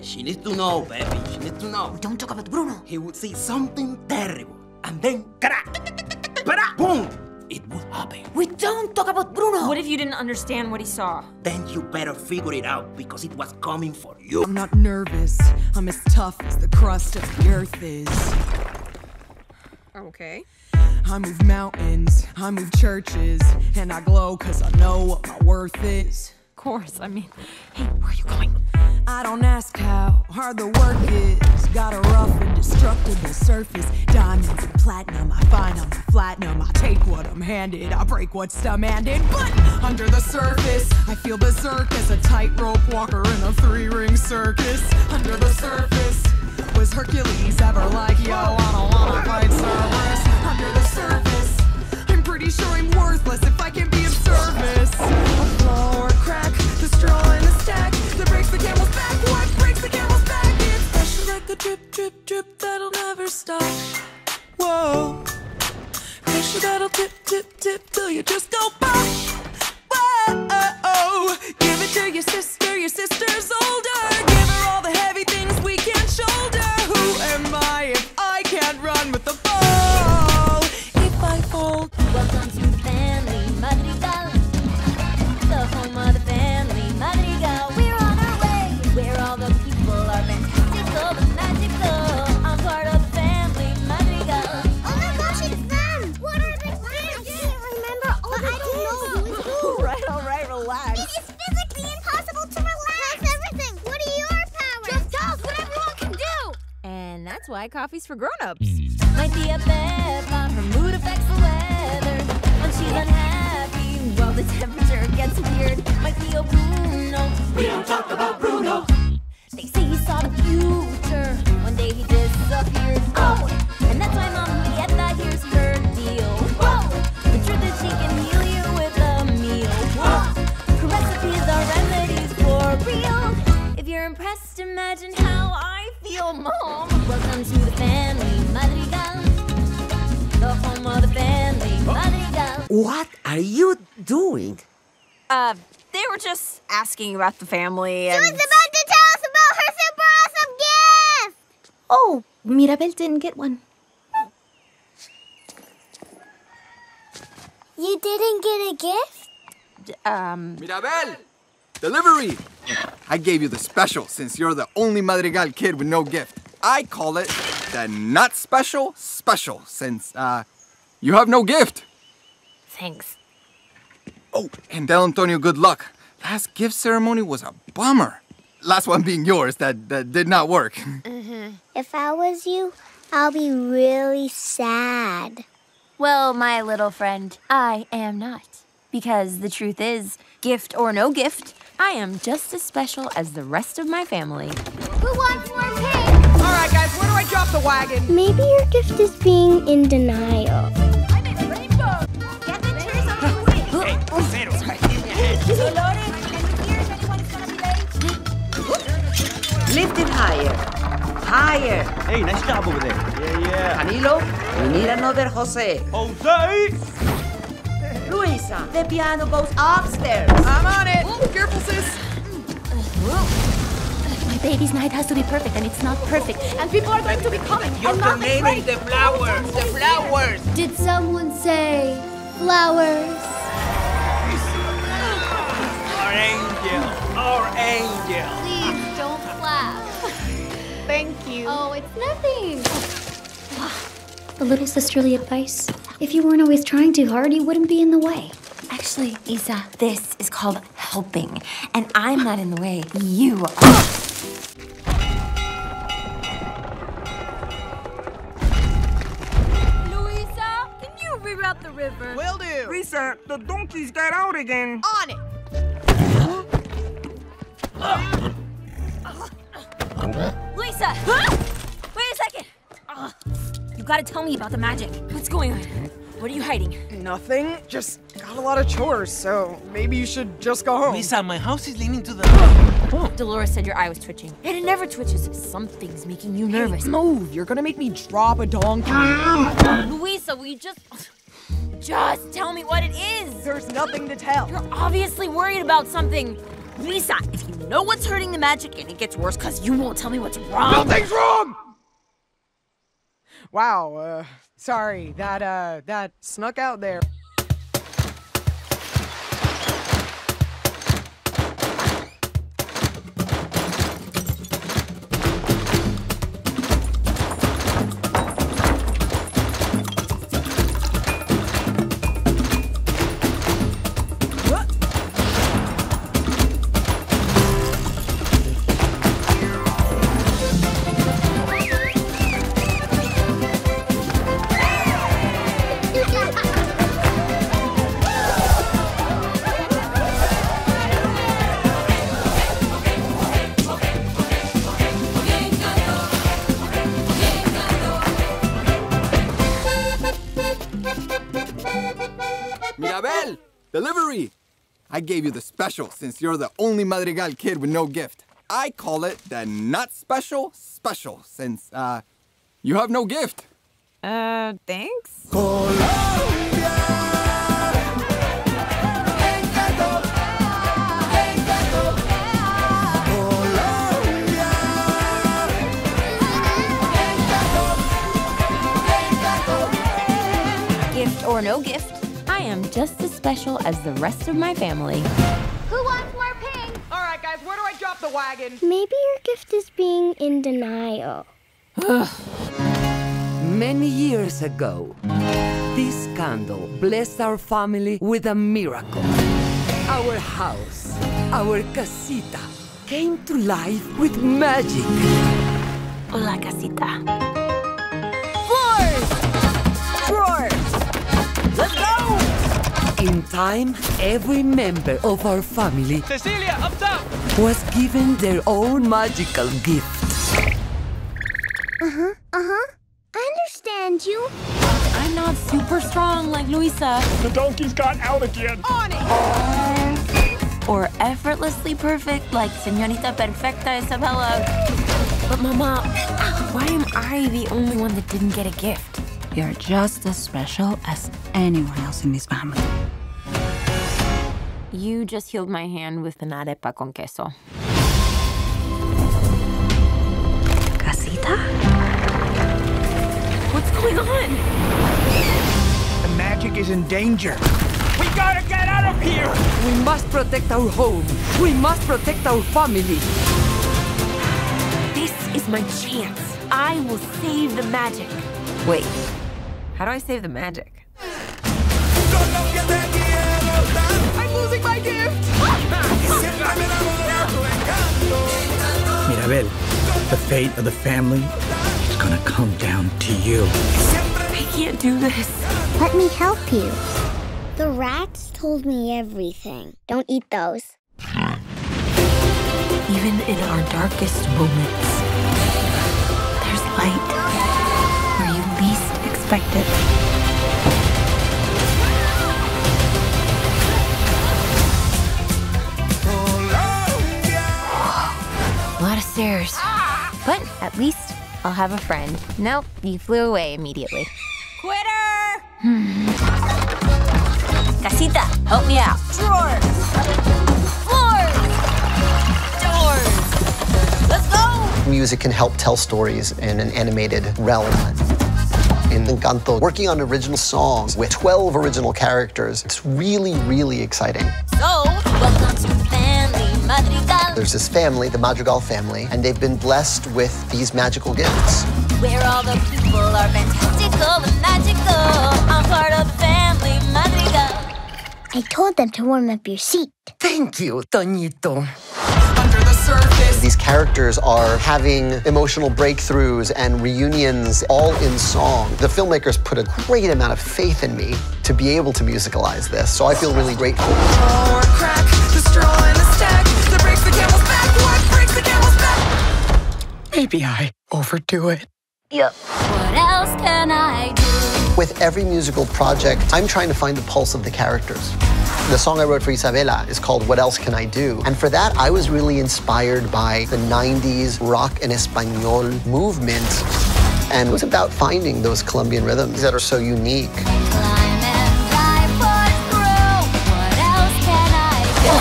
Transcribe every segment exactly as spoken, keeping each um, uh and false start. And she needs to know, baby. She needs to know. Don't talk about Bruno. He would see something terrible. And then, crack! Boom! It would happen. We don't talk about Bruno. What if you didn't understand what he saw? Then you better figure it out, because it was coming for you. I'm not nervous. I'm as tough as the crust of the earth is. Okay. I move mountains, I move churches, and I glow because I know what my worth is. Of course, I mean, hey, where are you going? I don't ask how hard the work is. Got a rough and destructible surface. Diamonds and platinum, I find them, I flatten them. I take what I'm handed, I break what's demanded. But under the surface, I feel berserk as a tightrope walker in a three-ring circus. Under the surface, was Hercules ever like, yo, I don't wanna fight Cerberus. Under the surface, I'm pretty sure I'm worthless if I can be of service. A flaw or a crack, the straw in the stack that breaks the camel's back. What breaks the camel's back? It's special like the drip, drip, drip that'll never stop. Whoa. Pressure that'll tip, tip, tip till you just don't pop. Whoa. Give it to your sister, your sister's older. Give her all the heavy things we can't shoulder. Who am I if I can't run with the ball? If I fold. Welcome to family Madrigal. The home of the family Madrigal. We're on our way. Where all the people are fantastical but magical. I'm part of the family Madrigal. Oh my gosh, it's them! What are the things? I can't remember all the things. All right, all right, relax. It is physically impossible to relax. That's everything. What are your powers? Just tell us what everyone can do. And that's why coffee's for grown-ups. Might be a Peppa, her mood affects the weather. When she's unhappy, well, the temperature gets weird. Might be a Bruno. We don't talk about Bruno. They say he saw the future. One day he disappeared. Oh, and that's why Mama Yatra, here's her deal. Whoa, the truth is she can heal you with a meal. Whoa, her recipes are remedies for real. If you're impressed, imagine how I feel, Mom. Welcome to the family Madrigal, the home of the family Madrigal. What are you doing? Uh, they were just asking about the family and... She was about to tell us about her super awesome gift! Oh, Mirabel didn't get one. You didn't get a gift? D um... Mirabel! Delivery! I gave you the special since you're the only Madrigal kid with no gift. I call it the not special special since, uh, you have no gift. Thanks. Oh, and tell Antonio good luck. Last gift ceremony was a bummer. Last one being yours, that, that did not work. Mm-hmm. If I was you, I'll be really sad. Well, my little friend, I am not. Because the truth is, gift or no gift, I am just as special as the rest of my family. Who wants more cake? All right, guys, where do I drop the wagon? Maybe your gift is being in denial. I'm in rainbow. Get the chairs out of the way. Hey, potatoes right in your head. Dolores, can you hear if anyone's gonna be late? Lift it higher. Higher. Hey, nice job over there. Yeah, yeah. Camilo, we need another Jose. Jose! Luisa, the piano goes upstairs. I'm on it. Ooh, careful, sis. My baby's night has to be perfect, and it's not perfect. And people are going to be coming. You're donating the flowers. The flowers. Did someone say flowers? Our angel. Our angel. Please don't clap. Thank you. Oh, it's nothing. The little sisterly advice. If you weren't always trying too hard, you wouldn't be in the way. Actually, Isa, this is called helping. And I'm not in the way. You are. Luisa, can you reroute the river? Will do. Luisa, the donkeys got out again. On it. Luisa! Wait a second. You gotta tell me about the magic. What's going on? What are you hiding? Nothing. Just got a lot of chores, so maybe you should just go home. Lisa, my house is leaning to the... Oh. Dolores said your eye was twitching. And it never twitches. Something's making you nervous. Hey, move. You're gonna make me drop a donkey. Luisa, will you just... Just tell me what it is. There's nothing to tell. You're obviously worried about something. Luisa, if you know what's hurting the magic and it gets worse because you won't tell me what's wrong. Nothing's wrong! Wow, uh, sorry, that, uh, that snuck out there. Mirabel! Delivery! I gave you the special since you're the only Madrigal kid with no gift. I call it the not special special since, uh, you have no gift. Uh, thanks? Colombia! Encanto! Encanto! Colombia! Encanto! Encanto! Gift or no gift? I am just as special as the rest of my family. Who wants more pink? All right, guys, where do I drop the wagon? Maybe your gift is being in denial. Many years ago, this candle blessed our family with a miracle. Our house, our casita, came to life with magic. La casita. Floors! Drawers! Let's go! In time, every member of our family, Cecilia, up top, was given their own magical gift. Uh-huh, uh-huh. I understand you. I'm not super strong like Luisa. The donkey's got out again. On it! Or effortlessly perfect like Señorita Perfecta Isabela. But Mama, why am I the only one that didn't get a gift? You're just as special as anyone else in this family. You just healed my hand with an arepa con queso. Casita? What's going on? The magic is in danger. We gotta get out of here! We must protect our home. We must protect our family. This is my chance. I will save the magic. Wait. How do I save the magic? I'm losing my gift! Mirabel, the fate of the family is gonna come down to you. I can't do this. Let me help you. The rats told me everything. Don't eat those. Even in our darkest moments, there's light. Expected. Whoa, a lot of stairs. Ah! But at least I'll have a friend. Nope, you flew away immediately. Quitter! Hmm. Casita, help me out. Drawers! Floors! Doors! Let's go! Music can help tell stories in an animated realm. In Encanto, working on original songs with twelve original characters. It's really, really exciting. So, welcome to Family Madrigal. There's this family, the Madrigal family, and they've been blessed with these magical gifts. Where all the people are fantastical and magical. I'm part of Family Madrigal. I told them to warm up your seat. Thank you, Toñito. These characters are having emotional breakthroughs and reunions all in song. The filmmakers put a great amount of faith in me to be able to musicalize this, so I feel really grateful. Maybe I overdo it. Yep. What else can I do? With every musical project, I'm trying to find the pulse of the characters. The song I wrote for Isabela is called What Else Can I Do? And for that, I was really inspired by the nineties rock en español movement. And it was about finding those Colombian rhythms that are so unique. Climb and fly, what else can I do?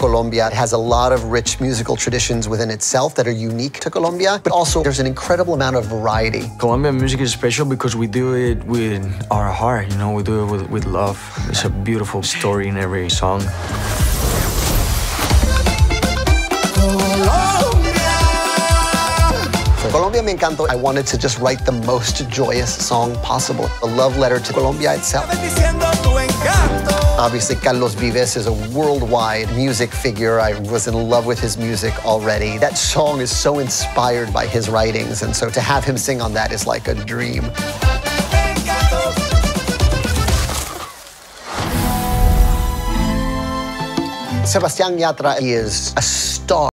Colombia has a lot of rich musical traditions within itself that are unique to Colombia, but also there's an incredible amount of variety. Colombian music is special because we do it with our heart, you know, we do it with, with love. It's a beautiful story in every song. Colombia Me Encanto, I wanted to just write the most joyous song possible, a love letter to Colombia itself. Obviously, Carlos Vives is a worldwide music figure. I was in love with his music already. That song is so inspired by his writings, and so to have him sing on that is like a dream. Sebastián Yatra, he is a star.